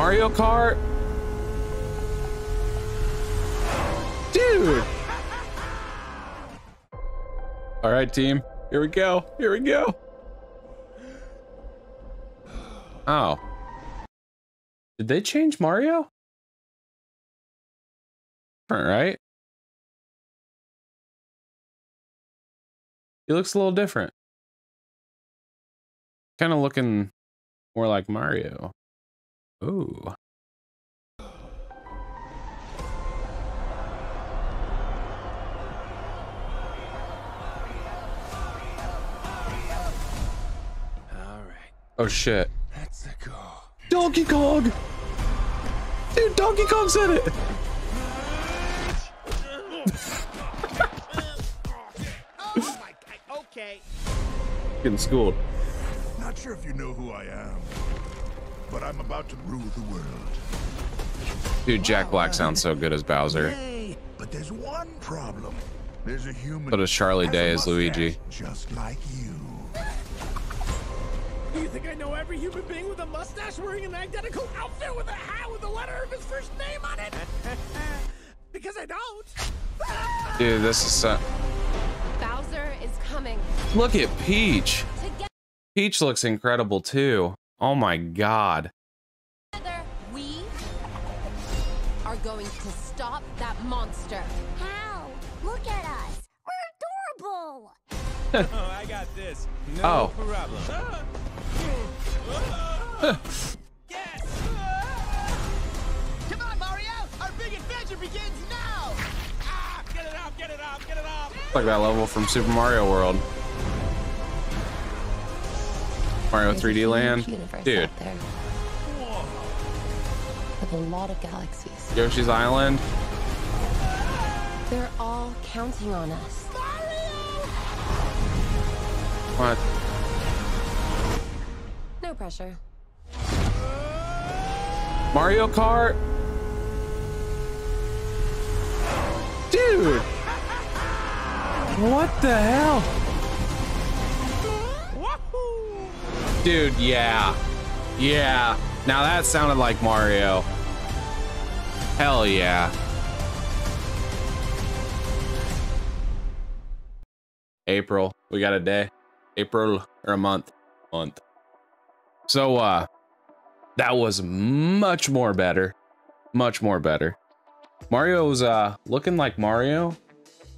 Mario Kart? Dude! All right, team. Here we go. Here we go. Oh. Did they change Mario? Different, right? He looks a little different. Kind of looking more like Mario. Ooh. Oh shit. That's a goal. Donkey Kong! Dude, Donkey Kong said it! Oh my god, okay. Getting schooled. Not sure if you know who I am, but I'm about to rule the world. Dude, Jack Black sounds so good as Bowser. Hey, but there's one problem. There's a human. But as Charlie Day as Luigi. Just like you. You think I know every human being with a mustache wearing an identical outfit with a hat with the letter of his first name on it? Because I don't. Dude, this is Bowser is coming. Look at Peach. Peach looks incredible too. Oh my god. We are going to stop that monster. How? Look at us. We're adorable. Oh, I got this. No problem. Yes! Come on, Mario! Our big adventure begins now! Ah, get it off, get it off, get it off! It's like that level from Super Mario World. Mario 3D Land. Dude. With a lot of galaxies. Yoshi's Island. They're all counting on us. What? No pressure. Mario Kart? Dude! What the hell? Dude, yeah. Yeah. Now that sounded like Mario. Hell yeah. April. We got a day. April or a month. So that was much more better. Mario's looking like Mario.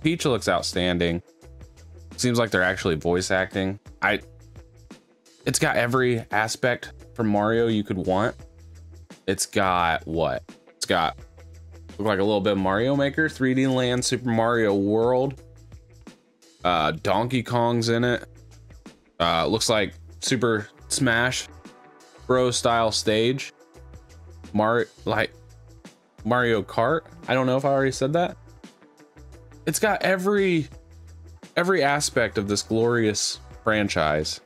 Peach looks outstanding. Seems like they're actually voice acting. It's got every aspect from Mario you could want. It's got what? It's got look like a little bit of Mario Maker, 3D Land, Super Mario World. Donkey Kong's in it. Looks like Super Smash Bros style stage. Mario Kart. I don't know if I already said that. It's got every aspect of this glorious franchise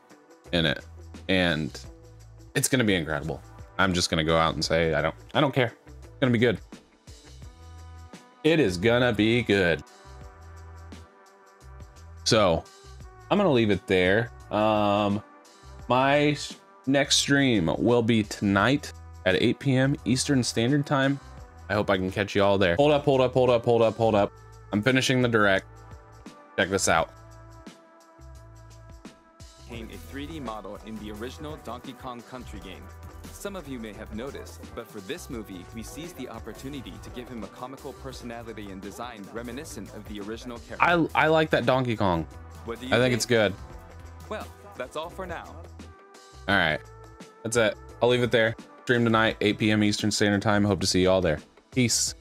in it, and it's gonna be incredible. I'm just gonna go out and say I don't care. It's gonna be good. It is gonna be good. So I'm gonna leave it there. My next stream will be tonight at 8 p.m. Eastern Standard Time. I hope I can catch you all there. Hold up. I'm finishing the direct. Check this out. Came a 3D model in the original Donkey Kong Country game. Some of you may have noticed, but for this movie, we seized the opportunity to give him a comical personality and design reminiscent of the original character. I like that Donkey Kong. What do you think it's good. Well, that's all for now. All right, that's it. I'll leave it there. Stream tonight, 8 p.m. Eastern Standard Time. Hope to see you all there. Peace.